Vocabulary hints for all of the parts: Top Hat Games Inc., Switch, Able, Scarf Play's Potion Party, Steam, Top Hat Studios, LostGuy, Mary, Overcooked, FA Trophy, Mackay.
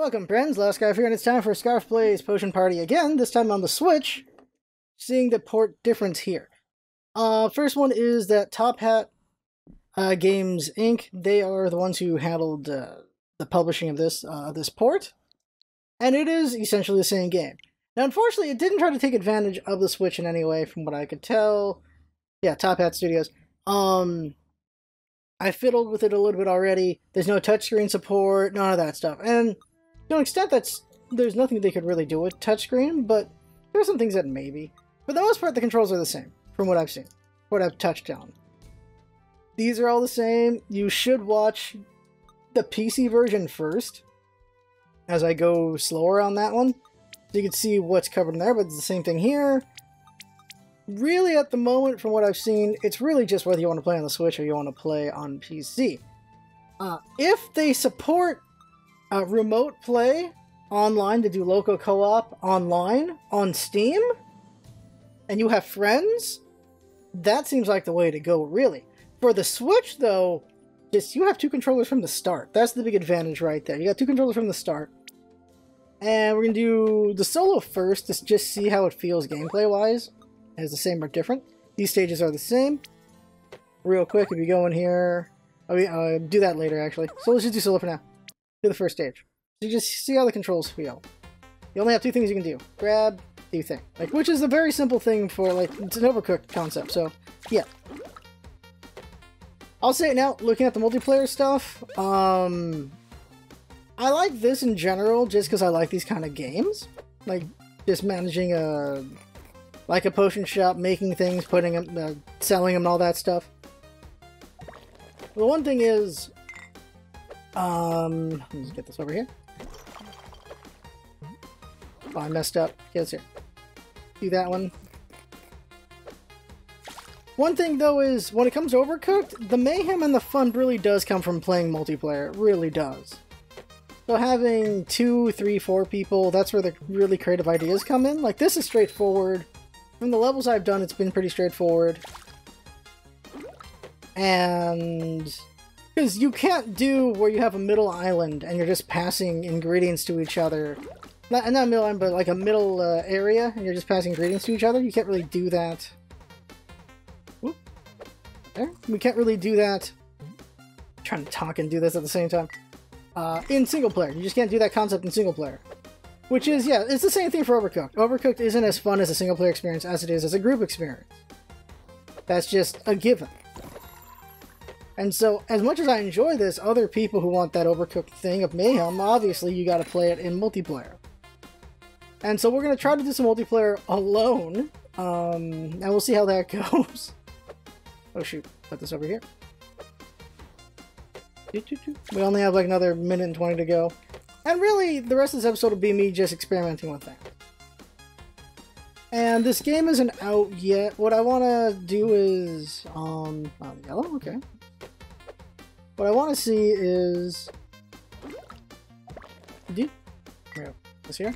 Welcome, friends. LostGuy here, and it's time for Scarf Play's Potion Party again, this time on the Switch. Seeing the port difference here. First one is that Top Hat Games Inc. They are the ones who handled the publishing of this port, and it is essentially the same game. Now, unfortunately, it didn't try to take advantage of the Switch in any way, from what I could tell. Yeah, Top Hat Studios. I fiddled with it a little bit already. There's no touchscreen support, none of that stuff. And to an extent, there's nothing they could really do with touchscreen, but there's some things that maybe. For the most part, the controls are the same, from what I've seen, what I've touched on. These are all the same. You should watch the PC version first, as I go slower on that one. So you can see what's covered in there, but it's the same thing here. Really, at the moment, from what I've seen, it's really just whether you want to play on the Switch or you want to play on PC. If they support remote play online, to do local co-op online on Steam, and you have friends, that seems like the way to go, really. For the Switch, though, just you have two controllers from the start. That's the big advantage right there. You got two controllers from the start. And we're going to do the solo first to just see how it feels gameplay-wise. Is the same or different. These stages are the same. Real quick, if you go in here... I'll do that later, actually. So let's just do solo for now. Do the first stage. So you just see how the controls feel. You only have two things you can do. Grab, do thing. Like, which is a very simple thing for, like, it's an Overcooked concept, so, yeah. I'll say it now, looking at the multiplayer stuff, I like this in general just because I like these kind of games. Like, just managing a... like a potion shop, making things, putting them, selling them, and all that stuff. The one thing is, let me get this over here. Oh, I messed up. Okay, let's do that one. One thing though is, when it comes to Overcooked, the mayhem and the fun really does come from playing multiplayer. It really does. So having 2, 3, 4 people, that's where the really creative ideas come in. Like, this is straightforward. From the levels I've done, it's been pretty straightforward. And... because you can't do where you have a middle island and you're just passing ingredients to each other. Not a middle island, but like a middle area, and you're just passing ingredients to each other. You can't really do that. Whoop. There. We can't really do that. I'm trying to talk and do this at the same time. In single player. You just can't do that concept in single player. Which is, yeah, it's the same thing for Overcooked. Overcooked isn't as fun as a single-player experience as it is as a group experience. That's just a given. And so, as much as I enjoy this, other people who want that Overcooked thing of mayhem, obviously you gotta play it in multiplayer. And so we're gonna try to do some multiplayer alone, and we'll see how that goes. Oh shoot, put this over here. We only have like another minute and 20 to go. And really, the rest of this episode will be me just experimenting with that. And this game isn't out yet. What I want to do is... yellow? Okay. What I want to see is... This here.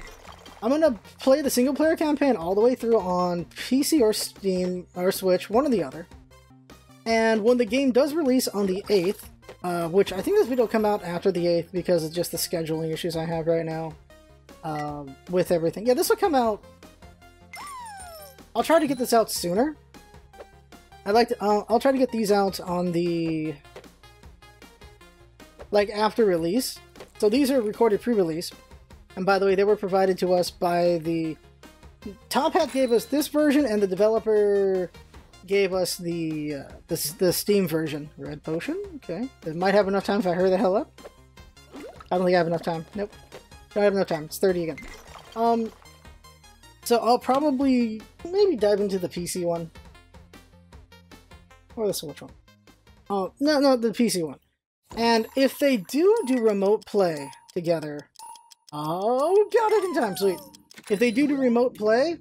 I'm going to play the single-player campaign all the way through on PC or Steam or Switch, one or the other. And when the game does release on the 8th, which I think this video will come out after the 8th because of just the scheduling issues I have right now with everything. Yeah, this will come out. I'll try to get this out sooner. I'll try to get these out on the... like, after release. So these are recorded pre-release. And by the way, they were provided to us by the... Top Hat gave us this version, and the developer... gave us the Steam version. Red Potion? Okay. It might have enough time if I hurry the hell up. I don't think I have enough time. Nope. Don't have enough time. It's 30 again. So I'll probably maybe dive into the PC one. Or the Switch one. Oh, no, the PC one. And if they do remote play together... oh, got it in time, sweet. If they do remote play...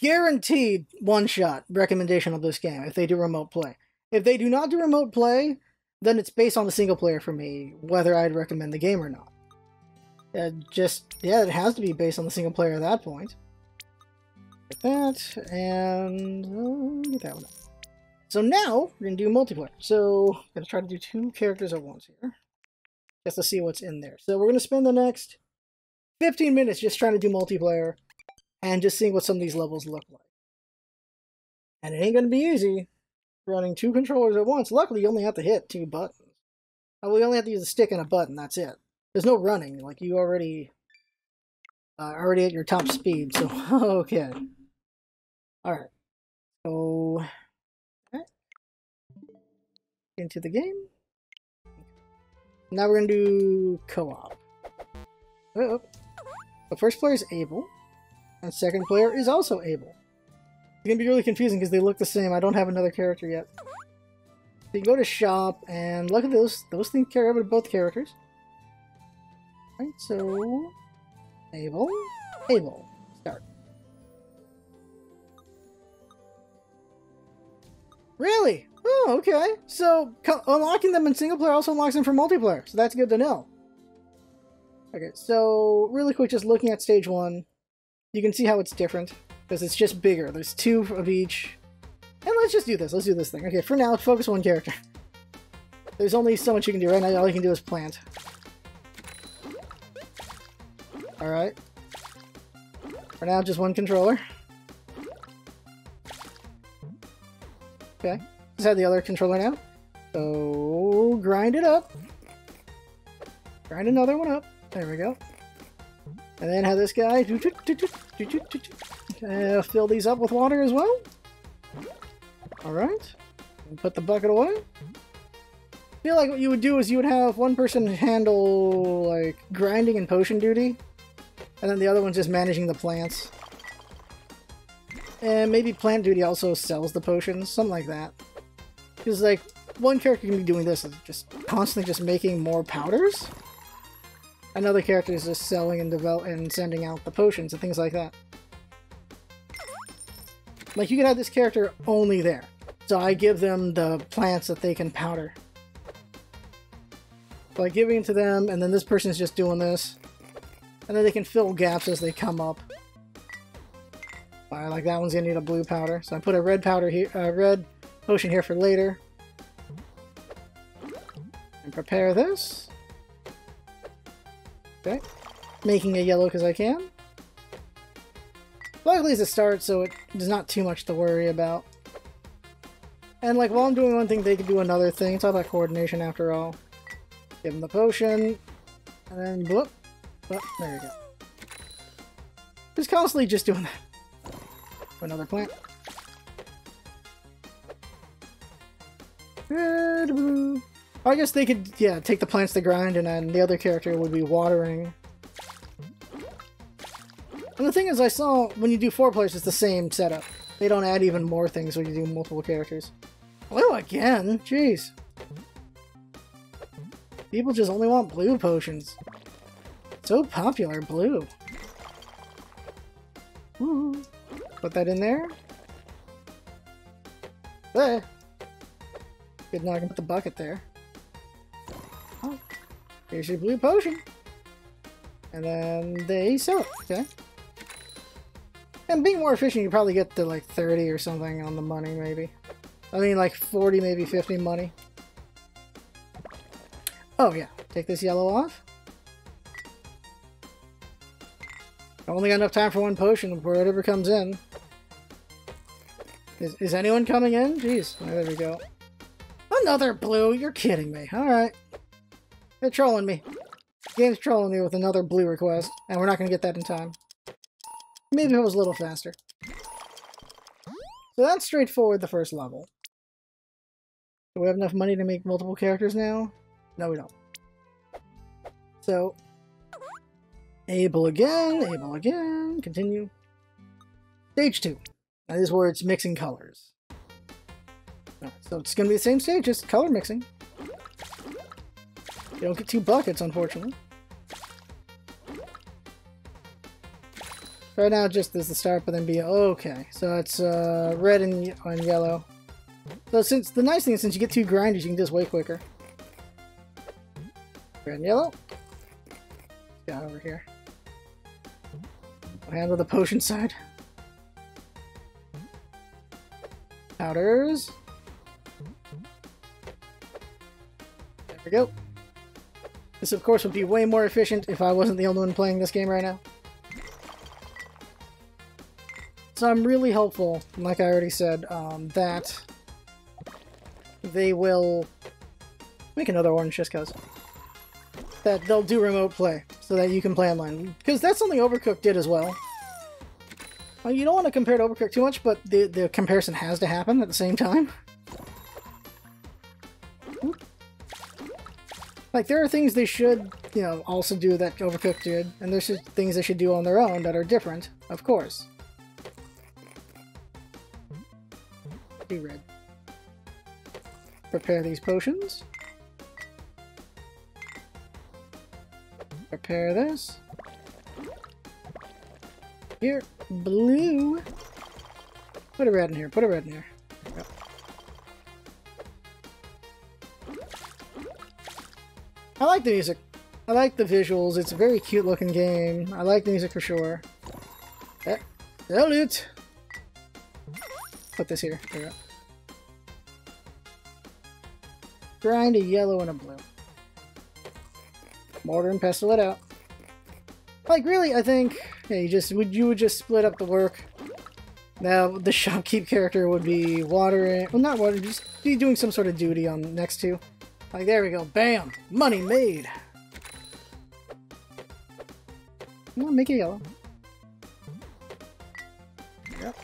guaranteed one-shot recommendation of this game if they do remote play. If they do not do remote play, then it's based on the single player for me, whether I'd recommend the game or not. Yeah, it has to be based on the single player at that point. Like that, and get that one up. So now, we're going to do multiplayer. So, I'm going to try to do two characters at once here. just to see what's in there. So we're going to spend the next 15 minutes just trying to do multiplayer and just seeing what some of these levels look like. And it ain't going to be easy running two controllers at once. Luckily, you only have to hit two buttons. Well, you only have to use a stick and a button, that's it. There's no running, like you already at your top speed, so okay. Alright, so into the game. Now we're going to do co-op. The first player is Able, and second player is also Able. It's going to be really confusing because they look the same. I don't have another character yet. So you go to shop, and look at those things carry over to both characters. Alright, so Able, start. Really? Oh, okay. So unlocking them in single player also unlocks them for multiplayer, so that's good to know. Okay, so really quick, just looking at stage one, you can see how it's different because it's just bigger. There's two of each. And let's just do this. Let's do this thing. Okay, for now, focus on one character. There's only so much you can do. Right now, all you can do is plant. Alright. For now, just one controller. Okay. Just have the other controller now. So, grind it up. Grind another one up. There we go. And then have this guy fill these up with water as well. Alright, put the bucket away. I feel like what you would do is you would have one person handle, like, grinding and potion duty, and then the other one's just managing the plants. And maybe plant duty also sells the potions, something like that. Because, like, one character can be doing this, and just constantly just making more powders. Another character is just selling and sending out the potions and things like that. Like, you can have this character only there. So I give them the plants that they can powder. By giving it to them, and then this person's just doing this. And then they can fill gaps as they come up. Like, that one's gonna need a blue powder. So I put a red powder here, red potion here for later. And prepare this. Okay. Making it yellow because I can. Luckily it's a start, so there's not too much to worry about. And like, while I'm doing one thing, they can do another thing. It's all about coordination after all. Give them the potion, and then bloop. Oh, there we go. Just constantly just doing that. Another plant. I guess they could, yeah, take the plants to grind, and then the other character would be watering. And the thing is, I saw when you do four players, it's the same setup. They don't add even more things when you do multiple characters. Blue again? Jeez. People just only want blue potions. So popular, blue. Woo. Put that in there. There. Good, now I can put the bucket there. Oh. Here's your blue potion. And then they sell it, okay? And being more efficient, you probably get to like 30 or something on the money, maybe. I mean, like 40, maybe 50 money. Oh, yeah. Take this yellow off. I only got enough time for one potion before whatever comes in. Is anyone coming in? Jeez. Oh, there we go. Another blue? You're kidding me. Alright. They're trolling me. The game's trolling me with another blue request, and we're not going to get that in time. Maybe it was a little faster. So that's straightforward, the first level. Do we have enough money to make multiple characters now? No, we don't. So, Able again, continue. Stage 2. That is where it's mixing colors. Right, so it's going to be the same stage, just color mixing. You don't get two buckets, unfortunately. Right now, just as the start, but then be okay. So it's red and yellow. So since the nice thing is, since you get two grinders, you can do this way quicker. Red and yellow. Got over here. I'll handle the potion side. Powders. There we go. This, of course, would be way more efficient if I wasn't the only one playing this game right now. So I'm really hopeful, like I already said, that they will make another orange just because. That they'll do remote play so that you can play online. Because that's something Overcooked did as well. Well, you don't want to compare to Overcooked too much, but the comparison has to happen at the same time. Like, there are things they should, you know, also do that Overcooked did, and there's just things they should do on their own that are different, of course. Be red. Prepare these potions. Prepare this. Here, blue. Put a red in here, put a red in here. Yep. I like the music. I like the visuals. It's a very cute looking game. I like the music for sure. Salute! Put this here. There we go. Grind a yellow and a blue. Mortar and pestle it out. Like, really, I think... Yeah, you would just split up the work. Now, the shopkeep character would be watering... Well, not watering, just be doing some sort of duty on the next two. Like, there we go. Bam! Money made! I'm gonna make it yellow. Yep.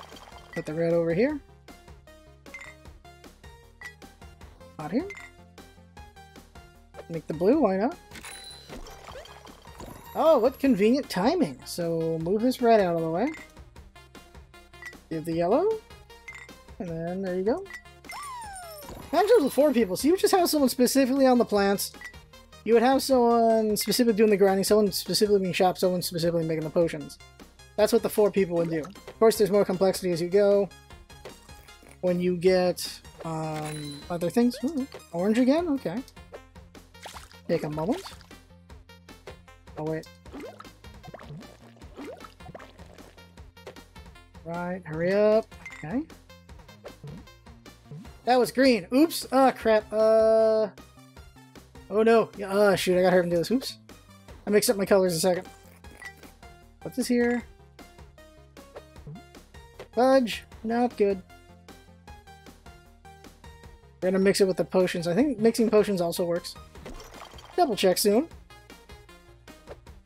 Put the red over here. Out here. Make the blue, why not? Oh, what convenient timing! So, move this red out of the way. Give the yellow. And then, there you go. Not just with four people, so you would just have someone specifically on the plants, you would have someone specifically doing the grinding, someone specifically being shopped, someone specifically making the potions. That's what the four people would do. Of course, there's more complexity as you go. When you get other things... Ooh, orange again? Okay. Take a moment. Oh, wait. Right, hurry up. Okay. That was green. Oops. Ah, crap. Oh, no. Shoot. I got hurt and do this. Oops. I mixed up my colors in a second. What's this here? Fudge. Not good. We're gonna mix it with the potions. I think mixing potions also works. Double check soon.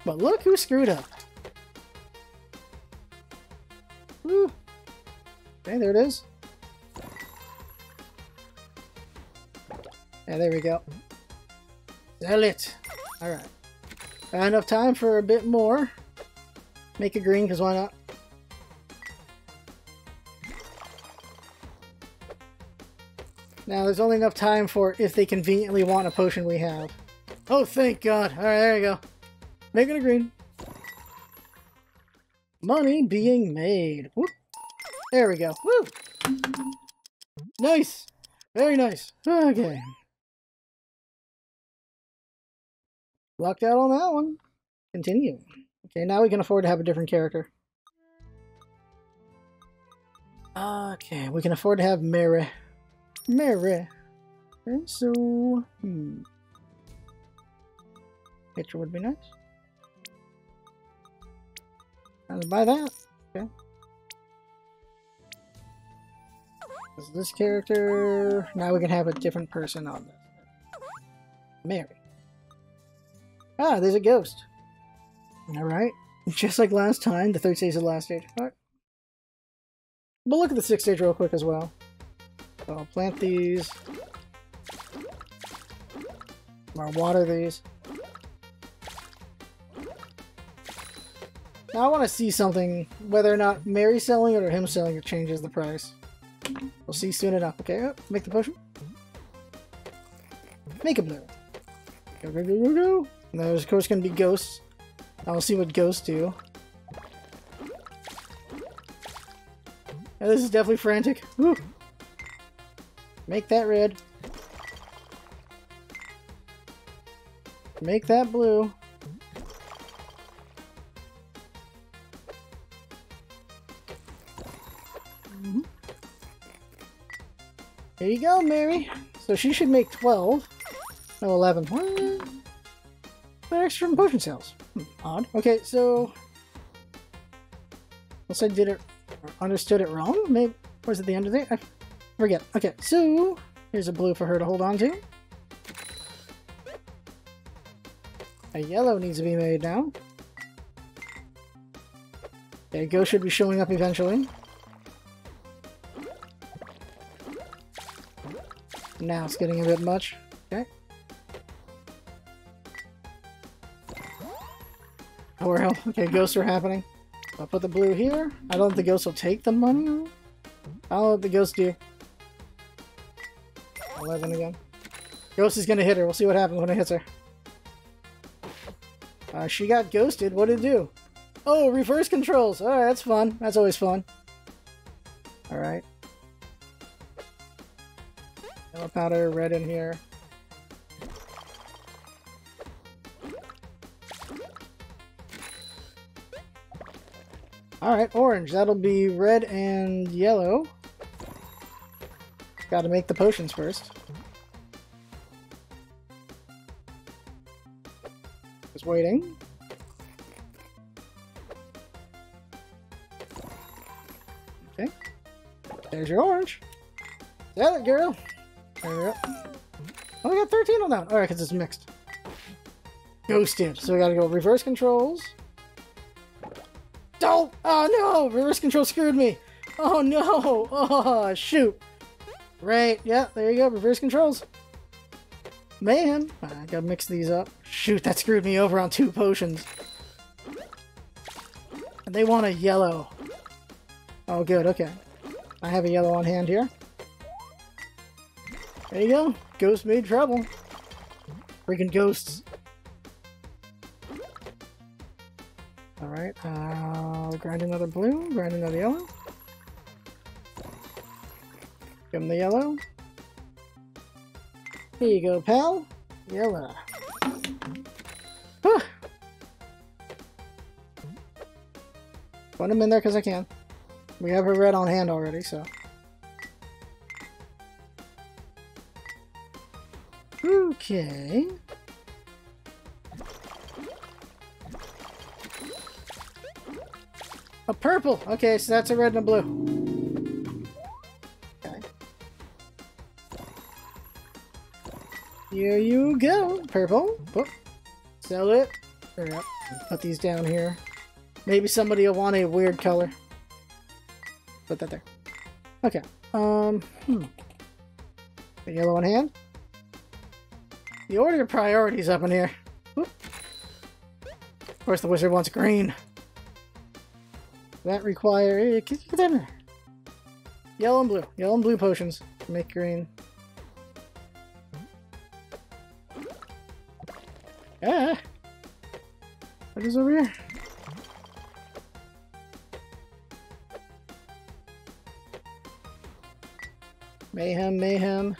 But look who screwed up. Woo. Okay, there it is. Yeah, there we go. Sell it! Alright. Enough time for a bit more. Make it green, because why not? Now, there's only enough time for if they conveniently want a potion we have. Oh, thank God! Alright, there you go. Make it a green. Money being made. Whoop. There we go. Woo! Nice! Very nice. Okay. Lucked out on that one. Continue. Okay, now we can afford to have a different character. Okay, we can afford to have Mary. Mary. Okay, so... Picture would be nice. I'll buy that. Okay. This character... Now we can have a different person on this. Mary. Ah, there's a ghost. Alright. Just like last time, the third stage is the last stage. All right. But look at the sixth stage real quick as well. So I'll plant these. I'll water these. Now I want to see something, whether or not Mary's selling it or him selling it changes the price. We'll see soon enough. Okay, oh, make the potion. Make a blue. Go, go, go, go, go. And there's, of course, going to be ghosts. I'll see what ghosts do. Now, this is definitely frantic. Woo! Make that red. Make that blue. Mm-hmm. There you go, Mary. So she should make 12. No, 11. What? my extra from potion sales. Odd. Okay, so unless I did it or understood it wrong, maybe, or is it the end of the day? I forget. Okay, so here's a blue for her to hold on to. A yellow needs to be made now. Okay, Go should be showing up eventually. Now it's getting a bit much. Okay. Oh well, okay, ghosts are happening. I'll put the blue here. I don't think the ghosts will take the money. I'll let the ghost do. 11 again. Ghost is gonna hit her. We'll see what happens when it hits her. She got ghosted. What did it do? Oh, reverse controls. Alright, that's fun. That's always fun. Alright. Yellow powder, red in here. Alright, orange. That'll be red and yellow. Gotta make the potions first. Just waiting. Okay. There's your orange. That it, girl. There we go. Oh, we got 13 on that. Alright, because it's mixed. Ghosted. So we gotta go reverse controls. Don't! Oh no! Reverse control screwed me! Oh no! Oh, shoot! Right, yeah, there you go, reverse controls. Man, I gotta mix these up. Shoot, that screwed me over on 2 potions. And they want a yellow. Oh, good, okay. I have a yellow on hand here. There you go, ghost made trouble. Freaking ghosts. Alright, I'll grind another blue, grind another yellow. Give him the yellow. Here you go, pal. Yellow. Huh. Put him in there because I can. We have her red on hand already, so. Okay. A purple! Okay, so that's a red and a blue. Here you go, purple. Oh, sell it. There we go. Put these down here. Maybe somebody will want a weird color. Put that there. Okay. The yellow in hand. The order of priorities up in here. Oop. Of course, the wizard wants green. That requires yellow and blue. Yellow and blue potions to make green. Yeah. What is over here? Mayhem, mayhem.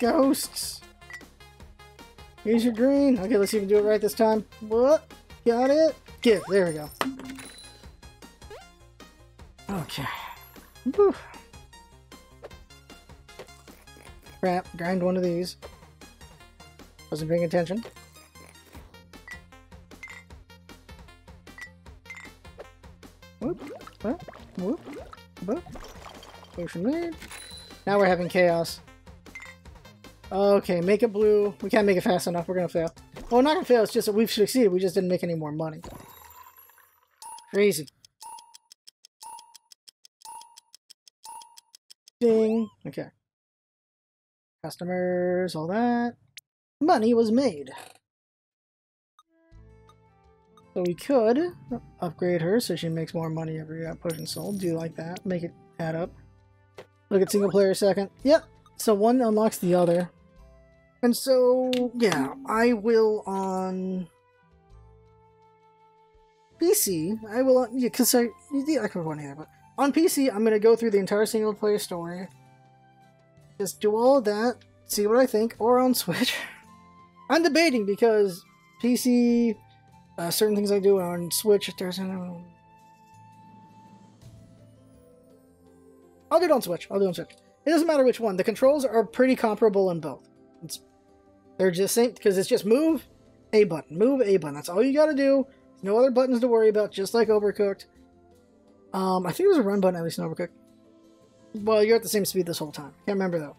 Ghosts! Here's your green. Okay, let's see if we can do it right this time. What? Got it? Good, there we go. Okay. Whew. Crap, grind one of these. Wasn't paying attention. Whoop, whoop, whoop, whoop. Potion made. Now we're having chaos. Okay, make it blue. We can't make it fast enough. We're gonna fail. Well, we're not gonna fail. It's just that we've succeeded. We just didn't make any more money. Crazy. Ding. Okay. Customers, all that. Money was made. So we could upgrade her so she makes more money every potion sold. Do like that. Make it add up. Look at single player second. Yep. So one unlocks the other. And so, yeah, I will on PC, I will, yeah, because I could one here, but on PC, I'm going to go through the entire single player story. Just do all of that, see what I think, or on Switch. I'm debating because PC, certain things I do on Switch, if there's no... I'll do it on Switch. It doesn't matter which one. The controls are pretty comparable in both. It's They're just same because it's just move A button, move A button. That's all you got to do. There's no other buttons to worry about, just like Overcooked. I think there's a run button, at least in Overcooked. Well, you're at the same speed this whole time. Can't remember, though.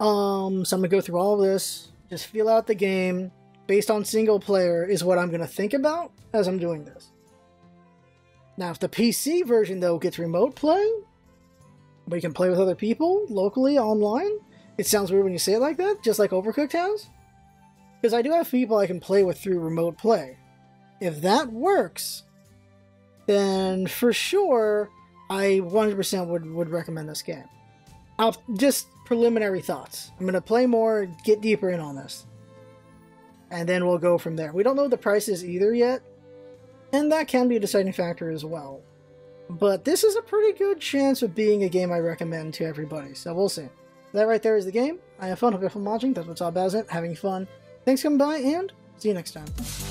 So I'm going to go through all of this. Just feel out the game. Based on single player is what I'm going to think about as I'm doing this. Now, if the PC version, though, gets remote play, we can play with other people, locally, online. It sounds weird when you say it like that, just like Overcooked has. Because I do have people I can play with through remote play. If that works, then for sure, I 100% would recommend this game. Just preliminary thoughts. I'm going to play more, get deeper in on this. And then we'll go from there. We don't know the prices either yet. And that can be a deciding factor as well. But this is a pretty good chance of being a game I recommend to everybody. So we'll see. That right there is the game. I have fun. Hope you're fun watching. That's what's all about it. Having fun. Thanks for coming by and see you next time.